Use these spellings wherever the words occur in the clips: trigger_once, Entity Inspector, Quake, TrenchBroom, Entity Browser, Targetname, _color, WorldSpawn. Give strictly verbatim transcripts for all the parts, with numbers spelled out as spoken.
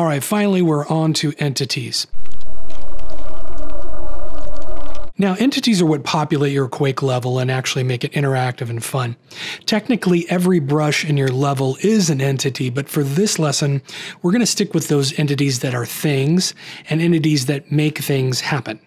All right, finally, we're on to entities. Now, entities are what populate your Quake level and actually make it interactive and fun. Technically, every brush in your level is an entity, but for this lesson, we're going to stick with those entities that are things and entities that make things happen.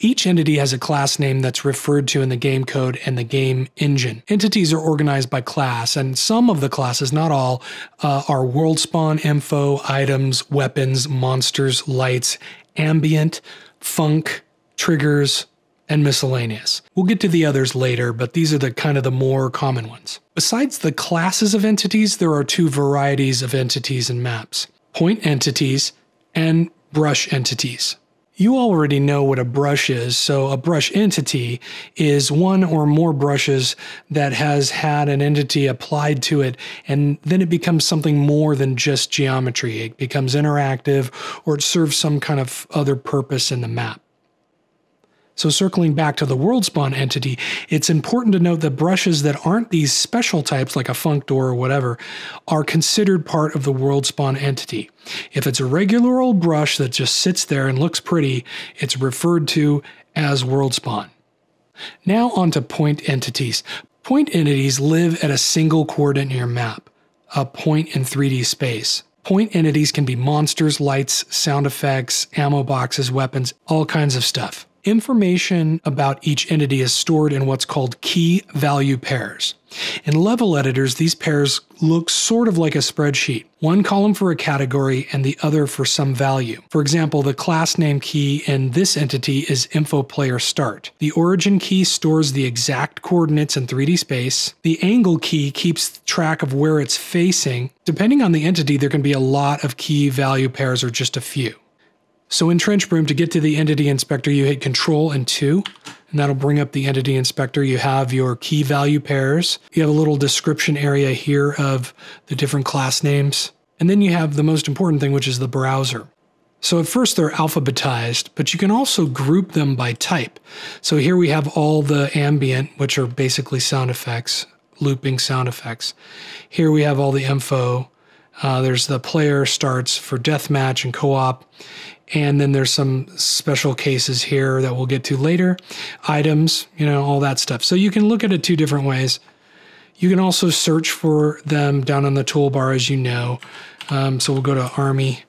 Each entity has a class name that's referred to in the game code and the game engine. Entities are organized by class, and some of the classes, not all, uh, are WorldSpawn, info, items, weapons, monsters, lights, ambient, funk, triggers, and miscellaneous. We'll get to the others later, but these are the kind of the more common ones. Besides the classes of entities, there are two varieties of entities in maps: point entities and brush entities. You already know what a brush is, so a brush entity is one or more brushes that has had an entity applied to it, and then it becomes something more than just geometry. It becomes interactive, or it serves some kind of other purpose in the map. So circling back to the WorldSpawn entity, it's important to note that brushes that aren't these special types, like a funk door or whatever, are considered part of the WorldSpawn entity. If it's a regular old brush that just sits there and looks pretty, it's referred to as WorldSpawn. Now onto point entities. Point entities live at a single coordinate in your map, a point in three D space. Point entities can be monsters, lights, sound effects, ammo boxes, weapons, all kinds of stuff. Information about each entity is stored in what's called key value pairs. In level editors, these pairs look sort of like a spreadsheet, one column for a category and the other for some value. For example, the class name key in this entity is info player start. The origin key stores the exact coordinates in three D space. The angle key keeps track of where it's facing. Depending on the entity, there can be a lot of key value pairs or just a few. So in TrenchBroom, to get to the Entity Inspector, you hit Control and two, and that'll bring up the Entity Inspector. You have your key value pairs. You have a little description area here of the different class names. And then you have the most important thing, which is the browser. So at first they're alphabetized, but you can also group them by type. So here we have all the ambient, which are basically sound effects, looping sound effects. Here we have all the info. Uh, there's the player starts for deathmatch and co-op. And then there's some special cases here that we'll get to later. Items, you know, all that stuff. So you can look at it two different ways. You can also search for them down on the toolbar, as you know. Um, so we'll go to Army,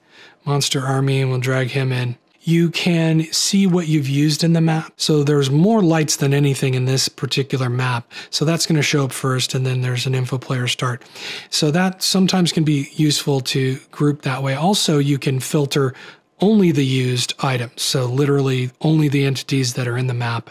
Monster Army, and we'll drag him in. You can see what you've used in the map. So there's more lights than anything in this particular map. So that's going to show up first, and then there's an info player start. So that sometimes can be useful to group that way. Also, you can filter only the used items, so literally only the entities that are in the map.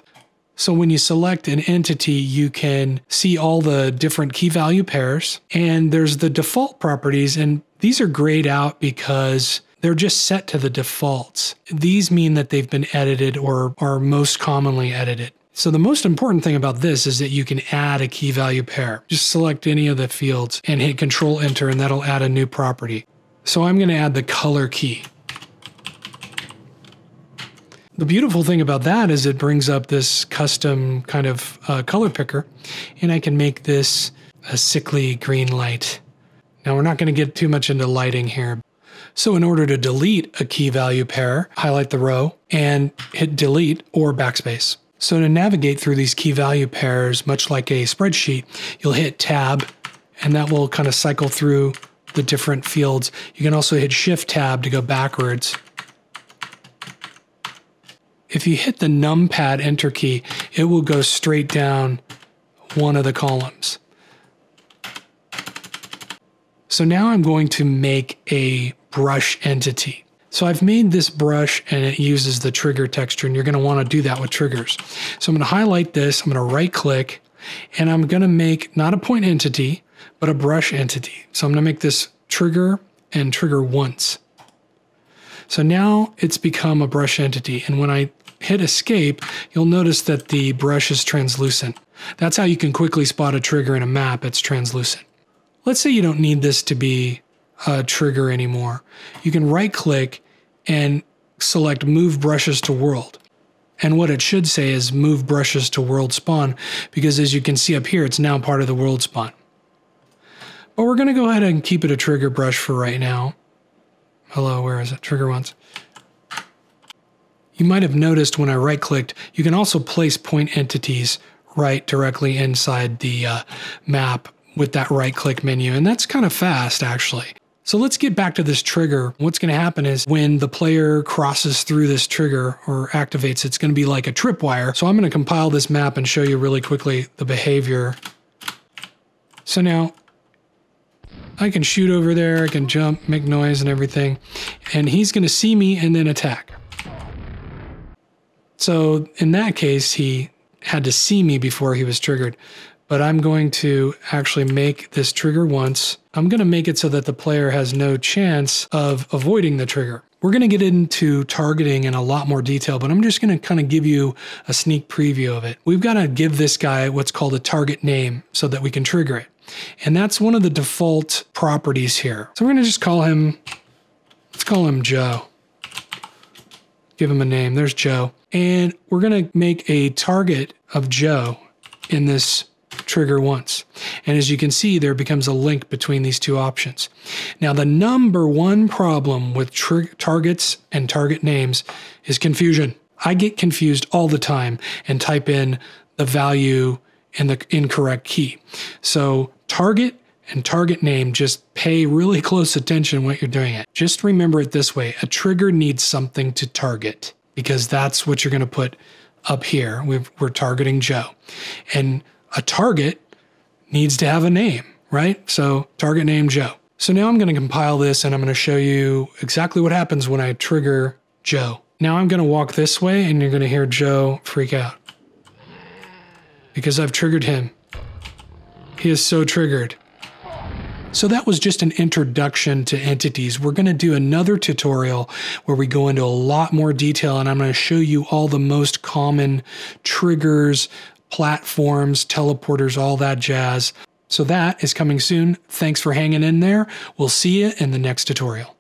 So when you select an entity, you can see all the different key value pairs, and there's the default properties, and these are grayed out because they're just set to the defaults. These mean that they've been edited or are most commonly edited. So the most important thing about this is that you can add a key value pair. Just select any of the fields and hit Control Enter, and that'll add a new property. So I'm going to add the color key. The beautiful thing about that is it brings up this custom kind of uh, color picker, and I can make this a sickly green light. Now we're not going to get too much into lighting here. So in order to delete a key value pair, highlight the row and hit delete or backspace. So to navigate through these key value pairs, much like a spreadsheet, you'll hit tab, and that will kind of cycle through the different fields. You can also hit shift tab to go backwards. If you hit the numpad enter key, it will go straight down one of the columns. So now I'm going to make a brush entity. So I've made this brush, and it uses the trigger texture, and you're going to want to do that with triggers. So I'm going to highlight this, I'm going to right click, and I'm going to make not a point entity, but a brush entity. So I'm going to make this trigger and trigger once. So now it's become a brush entity, and when I hit escape, you'll notice that the brush is translucent. That's how you can quickly spot a trigger in a map. It's translucent. Let's say you don't need this to be a trigger anymore. You can right-click and select Move Brushes to World. And what it should say is Move Brushes to WorldSpawn, because as you can see up here, it's now part of the WorldSpawn. But we're going to go ahead and keep it a trigger brush for right now. hello, where is it? Trigger once. You might have noticed when I right clicked, you can also place point entities right directly inside the uh, map with that right click menu. And that's kind of fast actually. So let's get back to this trigger. What's going to happen is when the player crosses through this trigger or activates, it's going to be like a tripwire. So I'm going to compile this map and show you really quickly the behavior. So now I can shoot over there, I can jump, make noise and everything. And he's going to see me and then attack. So in that case, he had to see me before he was triggered. But I'm going to actually make this trigger once. I'm going to make it so that the player has no chance of avoiding the trigger. We're going to get into targeting in a lot more detail, but I'm just going to kind of give you a sneak preview of it. We've got to give this guy what's called a target name so that we can trigger it. And that's one of the default properties here. So we're going to just call him, let's call him Joe. Give him a name. There's Joe. And we're going to make a target of Joe in this trigger once. And as you can see, there becomes a link between these two options. Now, the number one problem with targets and target names is confusion. I get confused all the time and type in the value and the incorrect key. So target and target name, just pay really close attention when you're doing it. Just remember it this way, a trigger needs something to target, because that's what you're going to put up here. We've, we're targeting Joe. And a target needs to have a name, right? So target name Joe. So now I'm going to compile this and I'm going to show you exactly what happens when I trigger Joe. Now I'm going to walk this way and you're going to hear Joe freak out because I've triggered him. He is so triggered. So that was just an introduction to entities. We're going to do another tutorial where we go into a lot more detail and I'm going to show you all the most common triggers, platforms, teleporters, all that jazz. So that is coming soon. Thanks for hanging in there. We'll see you in the next tutorial.